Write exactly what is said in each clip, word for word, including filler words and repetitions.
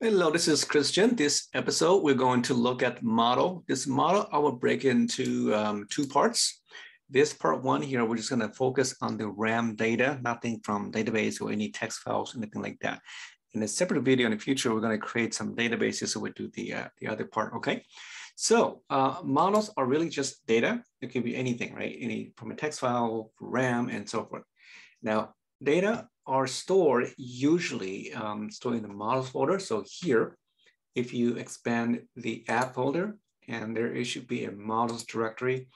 Hello, this is Christian. This episode, we're going to look at model. This model, I will break into um, two parts. This part one here, we're just going to focus on the RAM data, nothing from database or any text files, anything like that. In a separate video in the future, we're going to create some databases, so we'll do the, uh, the other part, okay? So uh, models are really just data. It could be anything, right? Any from a text file, RAM, and so forth. Now, data are stored usually um, stored in the models folder. So here, if you expand the app folder, and there it should be a models directory.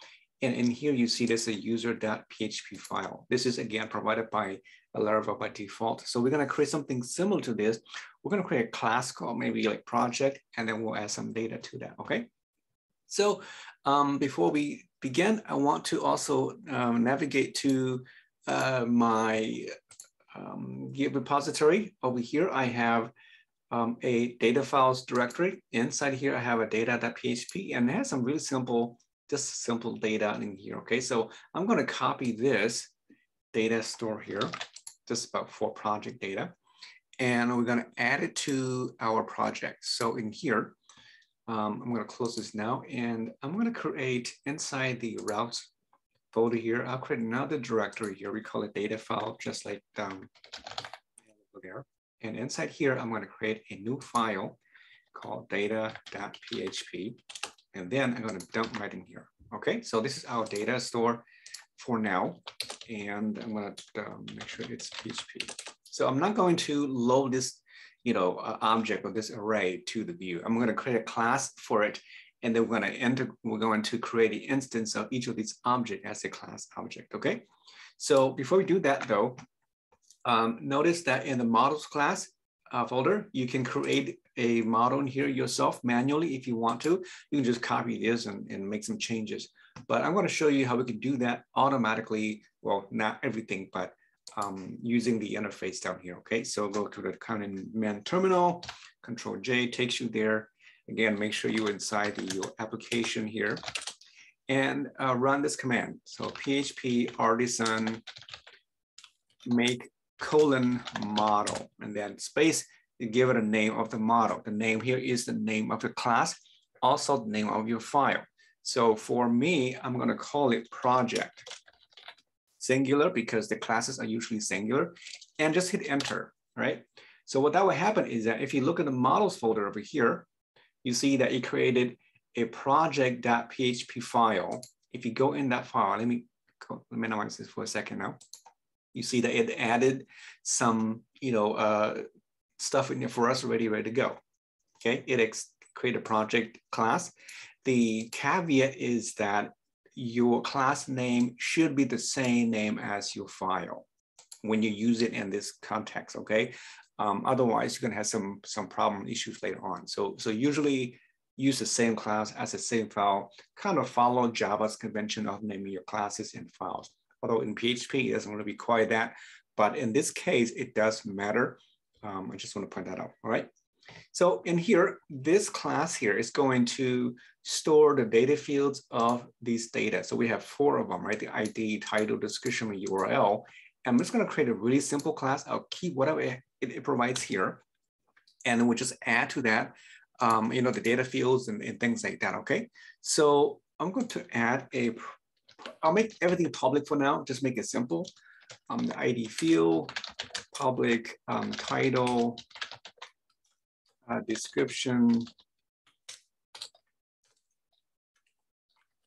And in here, you see this a user.php file. This is again provided by Laravel by default. So we're gonna create something similar to this. We're gonna create a class called maybe like project, and then we'll add some data to that, okay? So um, before we begin, I want to also um, navigate to uh, my Um, Git repository. Over here, I have um, a data files directory. Inside here, I have a data.php, and it has some really simple, just simple data in here, okay? So I'm gonna copy this data store here, just about for project data, and we're gonna add it to our project. So in here, um, I'm gonna close this now, and I'm gonna create inside the routes folder here, I'll create another directory here. We call it data file, just like um, there. And inside here, I'm going to create a new file called data.php. And then I'm going to dump right in here. Okay, so this is our data store for now. And I'm going to um, make sure it's P H P. So I'm not going to load this, you know, uh, object or this array to the view. I'm going to create a class for it. And then we're going to enter, we're going to create an instance of each of these objects as a class object, okay? So before we do that though, um, notice that in the models class uh, folder, you can create a model in here yourself manually if you want to. You can just copy this and, and make some changes. But I'm going to show you how we can do that automatically. Well, not everything, but um, using the interface down here, okay? So go to the command terminal, control J takes you there. Again, make sure you're inside the, your application here and uh, run this command. So P H P artisan make colon model and then space, you give it a name of the model. The name here is the name of the class, also the name of your file. So for me, I'm gonna call it project, singular because the classes are usually singular, and just hit enter, right? So what that will happen is that if you look at the models folder over here, you see that it created a project.php file. If you go in that file, let me minimize this for a second now. You see that it added some, you know, uh, stuff in there for us already ready to go. Okay, it ex created a project class. The caveat is that your class name should be the same name as your file when you use it in this context, okay? Um, otherwise, you're gonna have some some problem issues later on. So, so usually use the same class as the same file, kind of follow Java's convention of naming your classes and files. Although in P H P, it doesn't really require that, but in this case, it does matter. Um, I just wanna point that out, all right? So in here, this class here is going to store the data fields of these data. So we have four of them, right? The I D, title, description, and U R L. I'm just gonna create a really simple class. I'll keep whatever it, it provides here. And then we'll just add to that, um, you know, the data fields and, and things like that, okay? So I'm going to add a, I'll make everything public for now, just make it simple. Um, the I D field, public, um, title, uh, description,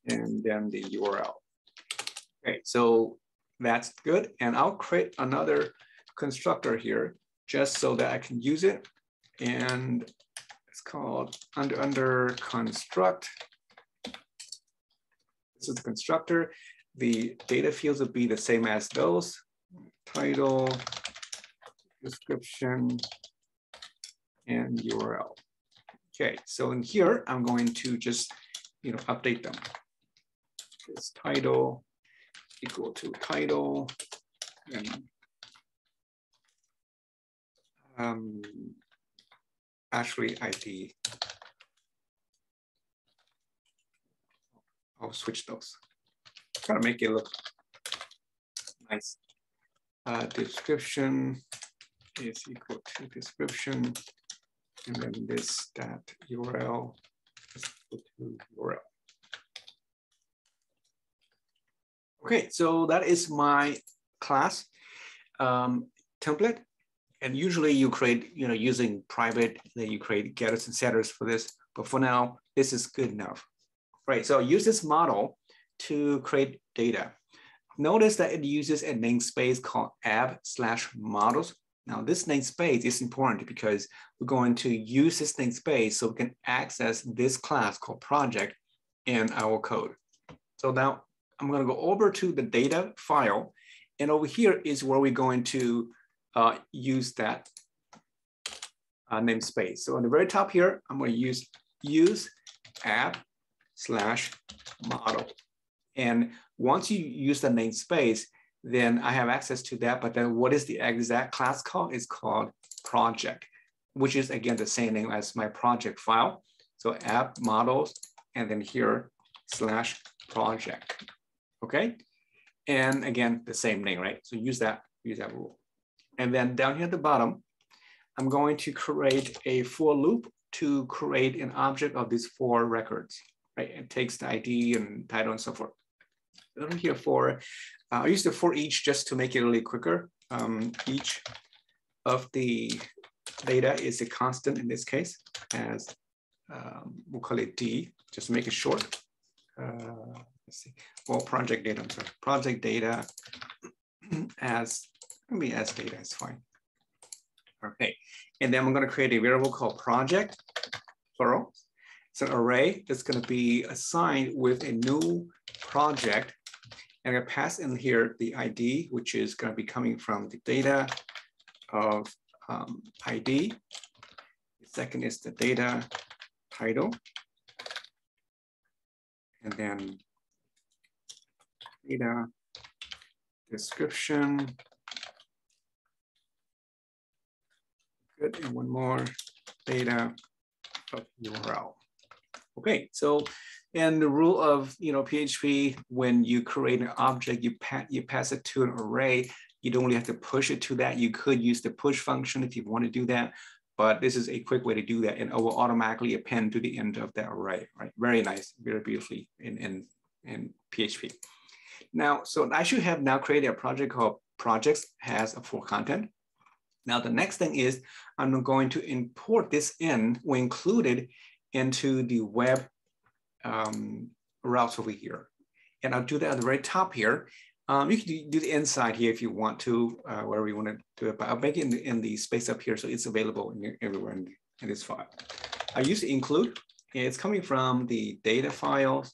and then the U R L. Okay, so that's good. And I'll create another constructor here just so that I can use it. And it's called under, under construct. This is the constructor. The data fields will be the same as those. Title, description, and U R L. Okay, so in here, I'm going to just, you know, update them. This title equal to title and um, actually I D. I'll switch those. Try to make it look nice. Uh, description is equal to description and then this dot U R L is equal to U R L. Okay, so that is my class um, template. And usually you create, you know, using private, then you create getters and setters for this. But for now, this is good enough. Right, so use this model to create data. Notice that it uses a namespace called app slash models. Now this namespace is important because we're going to use this namespace so we can access this class called project in our code. So now I'm gonna go over to the data file, and over here is where we're going to uh, use that uh, namespace. So on the very top here, I'm gonna use use app slash model. And once you use the namespace, then I have access to that. But then what is the exact class called? It's called project, which is again the same name as my project file. So app models, and then here slash project, okay? And again, the same name, right? So use that, use that rule. And then down here at the bottom, I'm going to create a for loop to create an object of these four records, right? It takes the I D and title and so forth. Over here for, uh, I use the for each just to make it really quicker. Um, each of the data is a constant in this case, as um, we'll call it D, just to make it short. Uh, let's see, well, project data, I'm sorry, project data as, let me as data, it's fine. Okay, and then I'm gonna create a variable called project, plural. It's an array that's gonna be assigned with a new project, and I pass in here the I D, which is gonna be coming from the data of um, I D. The second is the data title, and then data description. Good, and one more data of U R L. Okay, so, and the rule of, you know, P H P, when you create an object, you, pa you pass it to an array. You don't really have to push it to that. You could use the push function if you want to do that, but this is a quick way to do that, and it will automatically append to the end of that array, right? Very nice, very beautifully in, in, in P H P. Now, so I should have now created a project called projects has a full content. Now, the next thing is I'm going to import this in when included into the web um, routes over here. And I'll do that at the very top here. Um, you can do the inside here if you want to, uh, wherever you want to do it, but I'll make it in the, in the space up here so it's available in, everywhere in, in this file. I use include, and it's coming from the data files,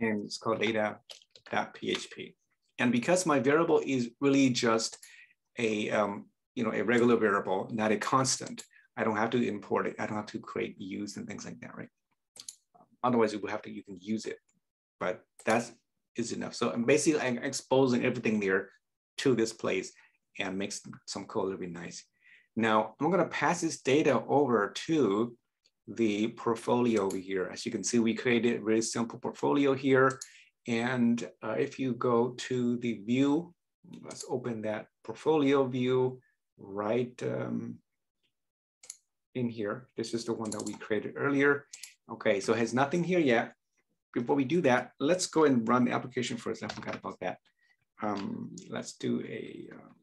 and it's called data.php. And because my variable is really just a, um, you know, a regular variable, not a constant, I don't have to import it. I don't have to create use and things like that, right? Um, otherwise, you would have to, you can use it, but that is enough. So I'm basically I'm exposing everything there to this place and makes some code a little bit nice. Now, I'm gonna pass this data over to the portfolio over here. As you can see, we created a really simple portfolio here. And uh, if you go to the view, let's open that portfolio view, right? Um, in here. This is the one that we created earlier. Okay, so it has nothing here yet. Before we do that, let's go and run the application first. I forgot about that. Um, let's do a um,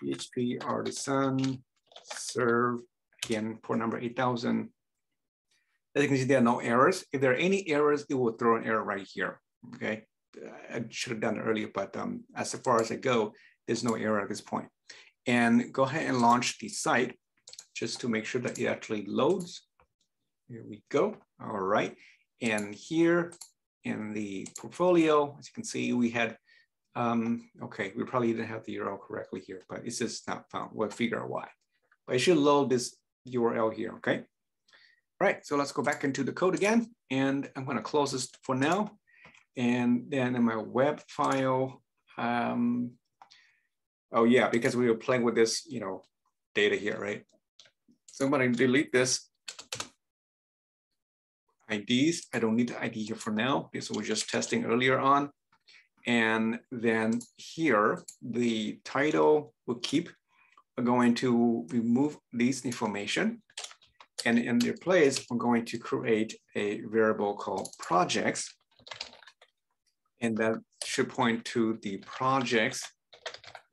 P H P artisan serve, again, port number eight thousand. As you can see, there are no errors. If there are any errors, it will throw an error right here, okay? I should have done it earlier, but um, as far as I go, there's no error at this point. And go ahead and launch the site, just to make sure that it actually loads. Here we go, all right. And here in the portfolio, as you can see, we had, um, okay, we probably didn't have the U R L correctly here, but it's just not found, we'll figure out why. But I should load this U R L here, okay? All right, so let's go back into the code again, and I'm gonna close this for now. And then in my web file, um, oh yeah, because we were playing with this, you know, data here, right? So I'm going to delete this I Ds. I don't need the I D here for now. This was just testing earlier on. And then here, the title will keep. going to remove this information. And in their place, I'm going to create a variable called projects. And that should point to the projects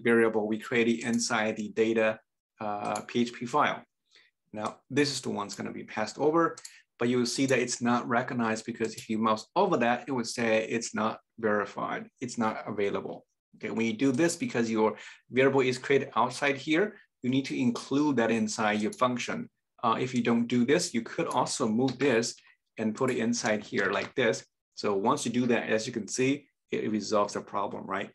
variable we created inside the data uh, P H P file. Now, this is the one that's going to be passed over, but you will see that it's not recognized because if you mouse over that, it would say it's not verified. It's not available. Okay, when you do this, because your variable is created outside here, you need to include that inside your function. Uh, if you don't do this, you could also move this and put it inside here like this. So once you do that, as you can see, it resolves the problem, right?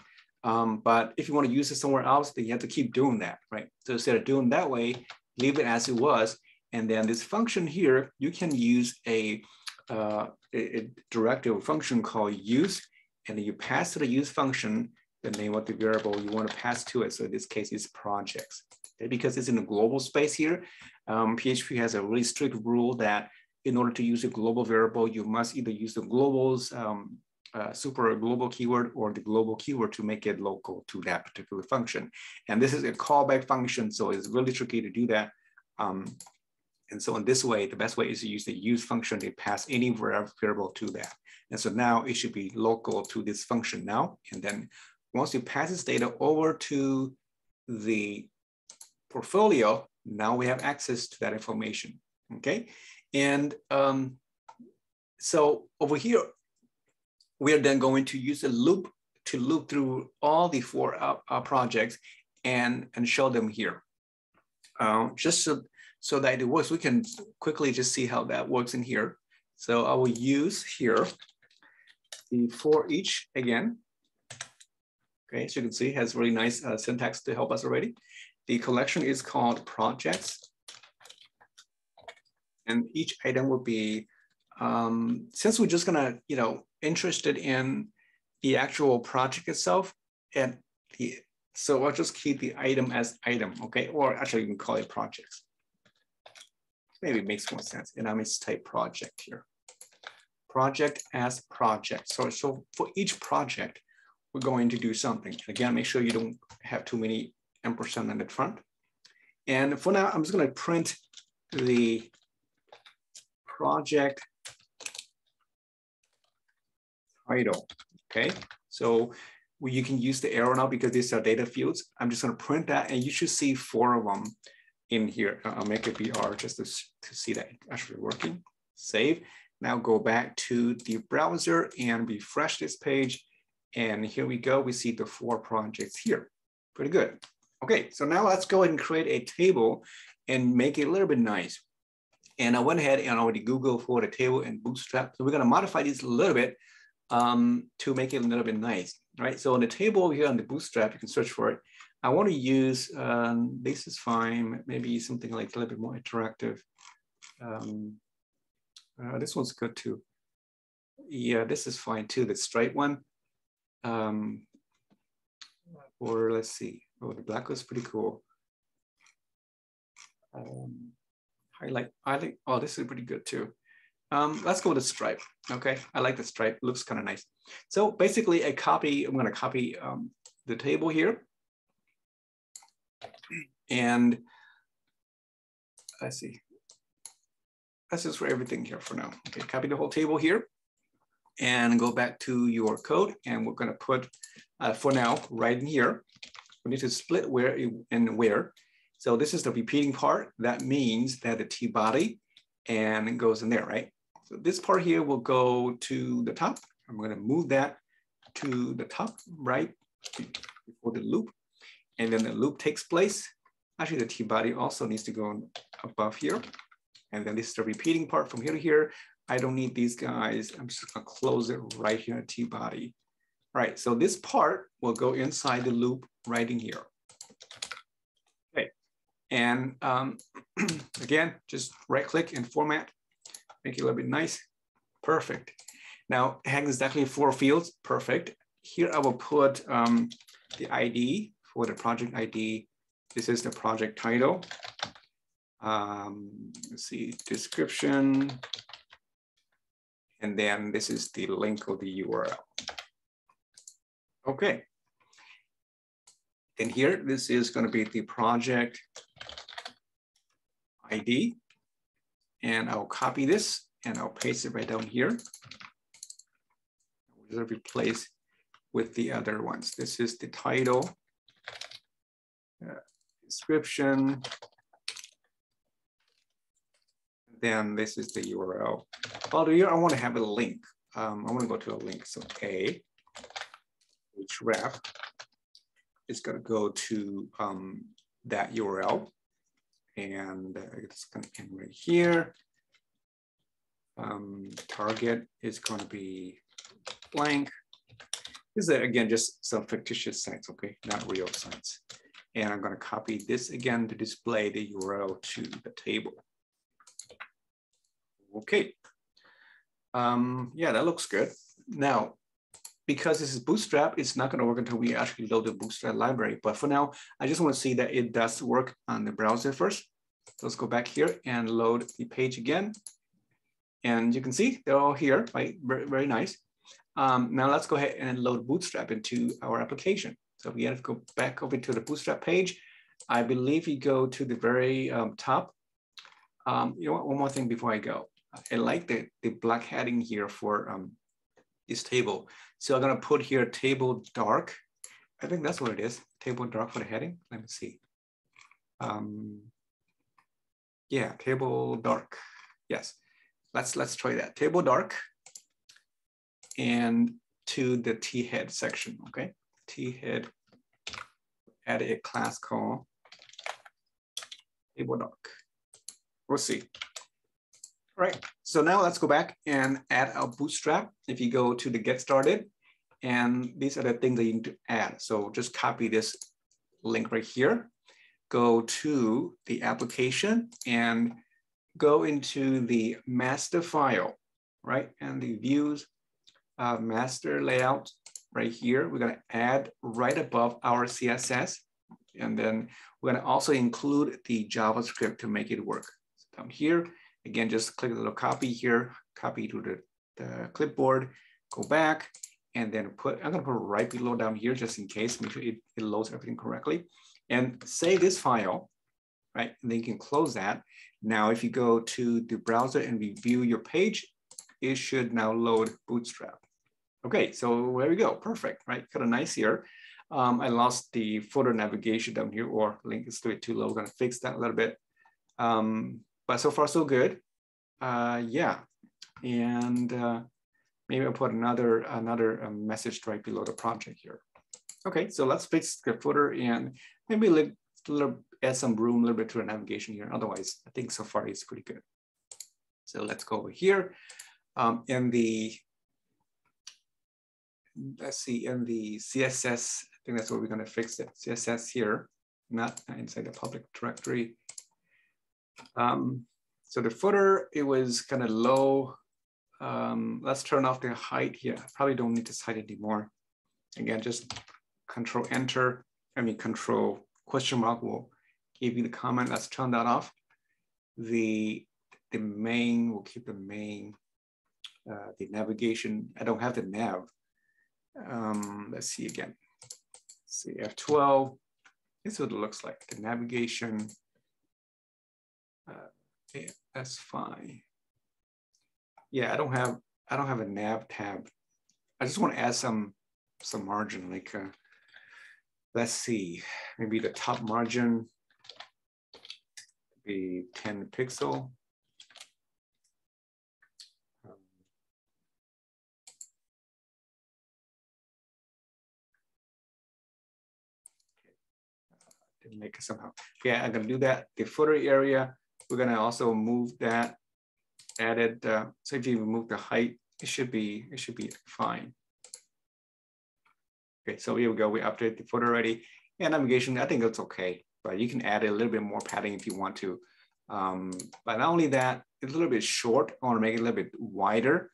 Um, but if you want to use it somewhere else, then you have to keep doing that, right? So instead of doing that way, leave it as it was. And then this function here, you can use a, uh, a directive function called use, and then you pass to the use function the name of the variable you want to pass to it. So in this case, it's projects. Okay? Because it's in a global space here, um, P H P has a really strict rule that in order to use a global variable, you must either use the globals, um, Uh, super global keyword or the global keyword to make it local to that particular function. And this is a callback function, so it's really tricky to do that. Um, and so in this way, the best way is to use the use function to pass any variable to that. And so now it should be local to this function now. And then once you pass this data over to the portfolio, now we have access to that information, okay? And um, so over here, we are then going to use a loop to loop through all the four uh, uh, projects and, and show them here. Uh, just so, so that it works, we can quickly just see how that works in here. So I will use here the for each again. Okay, so you can see it has really nice uh, syntax to help us already. The collection is called projects. And each item will be, um, since we're just gonna, you know, interested in the actual project itself, and the, so I'll just keep the item as item, okay? Or actually, you can call it projects. Maybe it makes more sense. And I'm going to type project here. Project as project. So, so for each project, we're going to do something. Again, make sure you don't have too many ampersand on the front. And for now, I'm just going to print the project title, okay? So we, you can use the arrow now because these are data fields. I'm just gonna print that and you should see four of them in here. I'll make a B R just to, to see that it's actually working. Save. Now go back to the browser and refresh this page. And here we go, we see the four projects here. Pretty good. Okay, so now let's go ahead and create a table and make it a little bit nice. And I went ahead and already Googled for the table and Bootstrap. So we're gonna modify these a little bit Um, to make it a little bit nice, right? So on the table here on the Bootstrap, you can search for it. I want to use, um, this is fine, maybe something like a little bit more interactive. Um, uh, this one's good too. Yeah, this is fine too, the straight one. Um, or let's see, oh, the black was pretty cool. Um, highlight, I like, oh, this is pretty good too. Um, let's go with the stripe, okay? I like the stripe, looks kind of nice. So basically a copy, I'm gonna copy um, the table here. And let's see, that's just for everything here for now. Okay, copy the whole table here and go back to your code. And we're gonna put, uh, for now, right in here, we need to split where and where. So this is the repeating part. That means that the T-body and it goes in there, right? So this part here will go to the top. I'm gonna move that to the top, right? Before the loop. And then the loop takes place. Actually, the T-body also needs to go above here. And then this is the repeating part from here to here. I don't need these guys. I'm just gonna close it right here at T-body. All right, so this part will go inside the loop right in here. Okay, and um, again, just right click and format. Make it a little bit nice. Perfect. Now, it has exactly four fields. Perfect. Here I will put um, the I D for the project I D. This is the project title. Um, let's see, description. And then this is the link of the U R L. Okay. in here, this is going to be the project I D. And I'll copy this and I'll paste it right down here. We'll replace with the other ones. This is the title, uh, description. Then this is the U R L. Although here I want to have a link. Um, I want to go to a link. So A, which ref is going to go to um, that U R L. And it's going to end right here. Um, target is going to be blank. This is, again, just some fictitious sites, okay? Not real sites. And I'm going to copy this again to display the U R L to the table. Okay. Um, yeah, that looks good. Now, because this is Bootstrap, it's not going to work until we actually load the Bootstrap library. But for now, I just want to see that it does work on the browser first. Let's go back here and load the page again. And you can see they're all here, right? Very, very nice. Um, now let's go ahead and load Bootstrap into our application. So we have to go back over to the Bootstrap page. I believe you go to the very um, top. Um, you know what? One more thing before I go. I like the, the black heading here for um, this table. So I'm going to put here table dark. I think that's what it is. Table dark for the heading. Let me see. Um, yeah, table dark. Yes. Let's, let's try that. Table dark and to the T-head section, okay? T-head, add a class called table dark. We'll see. All right, so now let's go back and add our Bootstrap. If you go to the Get Started, and these are the things that you need to add. So just copy this link right here, go to the application and go into the master file, right? And the views, uh, master layout right here. We're gonna add right above our C S S. And then we're gonna also include the JavaScript to make it work. So down here, again, just click a little copy here, copy to the, the clipboard, go back, and then put, I'm gonna put right below down here just in case, make sure it, it loads everything correctly. And save this file, right? And then you can close that. Now, if you go to the browser and review your page, it should now load Bootstrap. Okay, so there we go, perfect, right? Kind of nice here. Um, I lost the footer navigation down here, or link is too low, we're gonna fix that a little bit. Um, But so far, so good. Uh, yeah, and uh, maybe I'll put another another um, message right below the project here. Okay, so let's fix the footer and maybe let, let, add some room, a little bit to the navigation here. Otherwise, I think so far it's pretty good. So let's go over here. Um, in the, let's see, in the C S S, I think that's where we're gonna fix it. C S S here, not inside the public directory. Um, so the footer, it was kind of low. Um, let's turn off the height here. I probably don't need this height anymore. Again, just control enter, I mean, control question mark will give you the comment. Let's turn that off. The, the main, we'll keep the main, uh, the navigation. I don't have the nav. Um, let's see again. Let's see F twelve, this is what it looks like, the navigation. Uh, yeah, that's fine. Yeah, I don't have I don't have a nav tab. I just want to add some some margin, like uh, let's see, maybe the top margin be ten pixel. Um, didn't make it somehow. Yeah, I'm gonna do that. The footer area. We're gonna also move that added. Uh, so if you remove the height, it should be it should be fine. Okay, so here we go. We updated the footer already. Yeah, navigation. I think that's okay, but you can add a little bit more padding if you want to. Um, but not only that, it's a little bit short. I want to make it a little bit wider.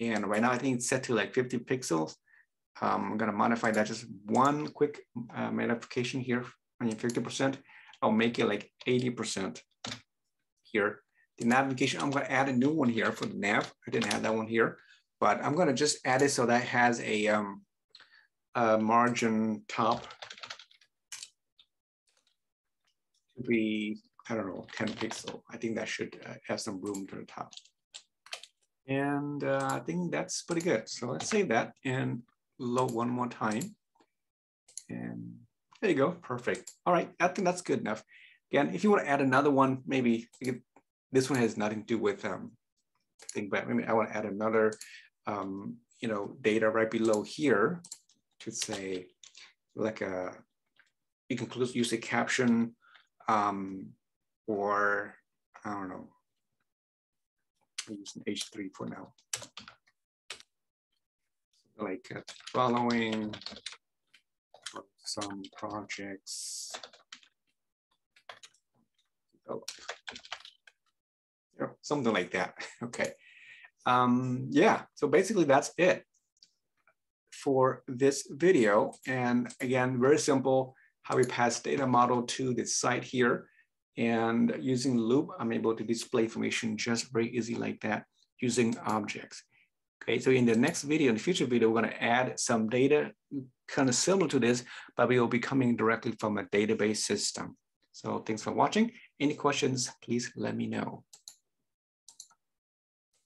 And right now, I think it's set to like fifty pixels. Um, I'm gonna modify that. Just one quick uh, modification here. I mean, fifty percent. I'll make it like eighty percent. Here, the navigation, I'm gonna add a new one here for the nav. I didn't have that one here, but I'm gonna just add it so that it has a, um, a margin top should be, I don't know, ten pixel. I think that should uh, have some room to the top. And uh, I think that's pretty good. So let's save that and load one more time. And there you go, perfect. All right, I think that's good enough. Again, if you want to add another one, maybe this one has nothing to do with um, thing, but maybe I want to add another, um, you know, data right below here to say like a, you can use a caption um, or I don't know, I'm using H three for now. Like uh, following some projects. Oh. Yeah, something like that. Okay. Um, yeah, so basically that's it for this video. And again, very simple how we pass data model to the site here. And using loop, I'm able to display information just very easy like that using objects. Okay, so in the next video, in the future video, we're going to add some data kind of similar to this, but we will be coming directly from a database system. So thanks for watching. Any questions, please let me know.